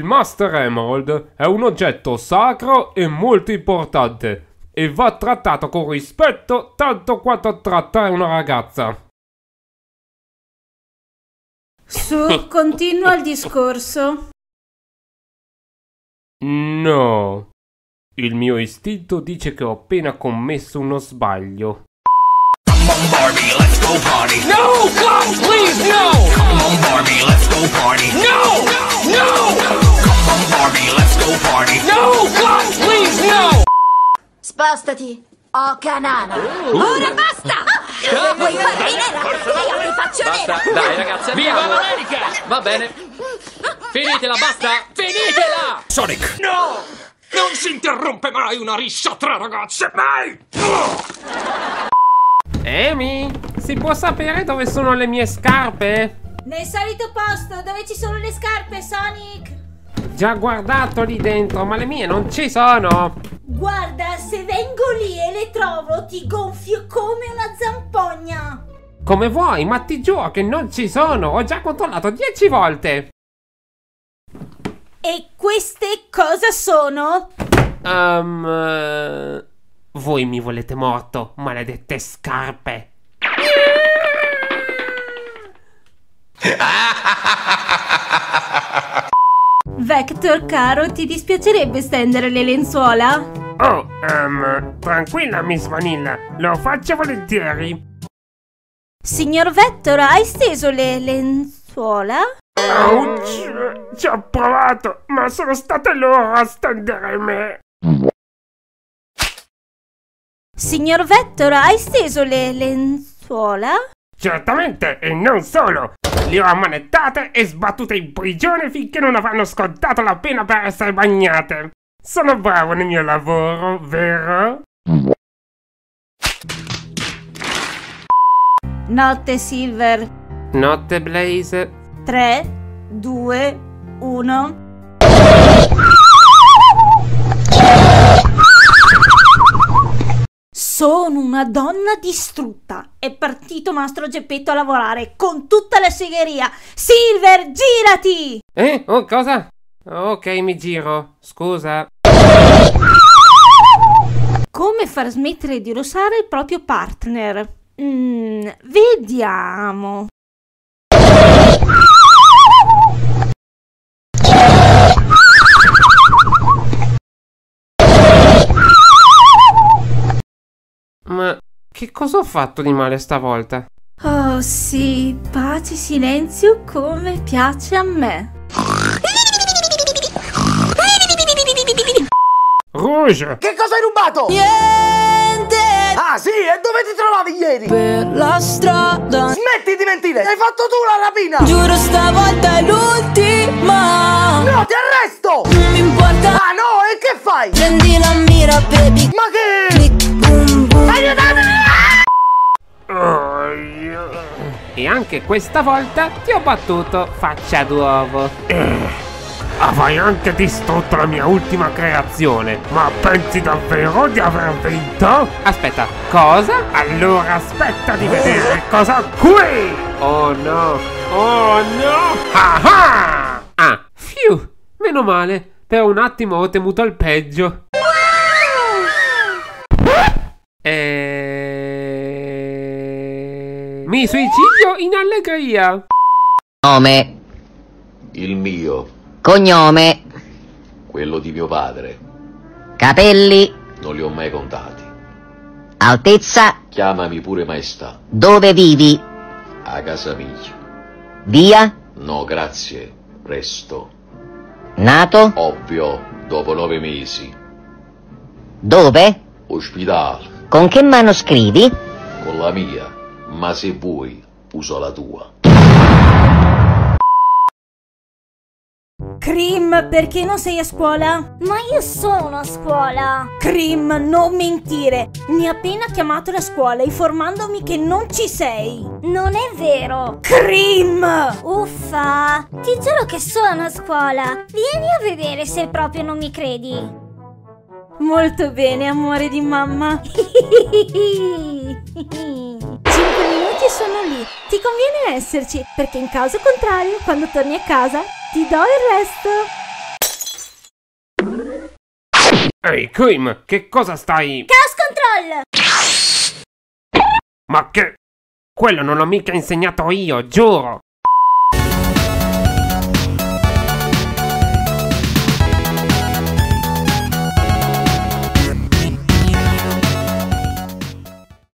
Il Master Emerald è un oggetto sacro e molto importante e va trattato con rispetto tanto quanto trattare una ragazza. Su, continua il discorso. No. Il mio istinto dice che ho appena commesso uno sbaglio. Spostati, oh canana. Ora basta! Vuoi farmi nera? Io ti faccio nera! Dai ragazzi, viva l'America! Va bene. Finitela, basta! Finitela! Sonic! No! Non si interrompe mai una rissa tra ragazze, mai! Amy, si può sapere dove sono le mie scarpe? Nel solito posto, dove ci sono le scarpe, Sonic? Già guardato lì dentro, ma le mie non ci sono! Guarda, se vengo lì e le trovo, ti gonfio come una zampogna! Come vuoi, ma ti giuro che non ci sono! Ho già controllato 10 volte! E queste cosa sono? Voi mi volete morto, maledette scarpe. Vector, caro, ti dispiacerebbe stendere le lenzuola? Oh, tranquilla, Miss Vanilla, lo faccio volentieri. Signor Vector, hai steso le lenzuola? Ouch! Ci ho provato, ma sono state loro a stendere me! Signor Vector, hai steso le lenzuola? Certamente, e non solo! Le ho ammanettate e sbattute in prigione finché non avranno scontato la pena per essere bagnate! Sono bravo nel mio lavoro, vero? Notte, Silver! Notte, Blaze! 3, 2, 1. Sono una donna distrutta. È partito Mastro Geppetto a lavorare con tutta la segheria. Silver, girati! Oh, cosa? Ok, mi giro. Scusa. Come far smettere di rossare il proprio partner? Vediamo. Ma che cosa ho fatto di male stavolta? Oh sì, pace e silenzio come piace a me. Rouge! Che cosa hai rubato? Niente! Ah sì, e dove ti trovavi ieri? Per la strada. Smetti di mentire, hai fatto tu la rapina! Giuro stavolta è l'ultima. No, ti arresto! Non mi importa. Ah no, e che fai? Prendi la mira, baby. Ma che... E anche questa volta ti ho battuto faccia d'uovo. Avrai anche distrutto la mia ultima creazione. Ma pensi davvero di aver vinto? Aspetta, cosa? Allora aspetta di vedere cosa qui! Oh no! Oh no! Ah, ah! Fiu! Meno male, per un attimo ho temuto il peggio. Mi suicidio in allegria. Nome. Il mio. Cognome. Quello di mio padre. Capelli. Non li ho mai contati. Altezza. Chiamami pure maestà. Dove vivi? A casa mia. Via? No, grazie. Resto. Nato? Ovvio, dopo 9 mesi. Dove? Ospedale. Con che mano scrivi? Con la mia, ma se vuoi uso la tua. Cream, perché non sei a scuola? Ma io sono a scuola. Cream, non mentire. Mi ha appena chiamato la scuola informandomi che non ci sei. Non è vero. Cream! Uffa, ti giuro che sono a scuola. Vieni a vedere se proprio non mi credi. Molto bene, amore di mamma. 5 minuti e sono lì. Ti conviene esserci, perché in caso contrario, quando torni a casa, ti do il resto. Ehi, Cream, che cosa stai... Chaos Control! Ma che... Quello non l'ho mica insegnato io, giuro!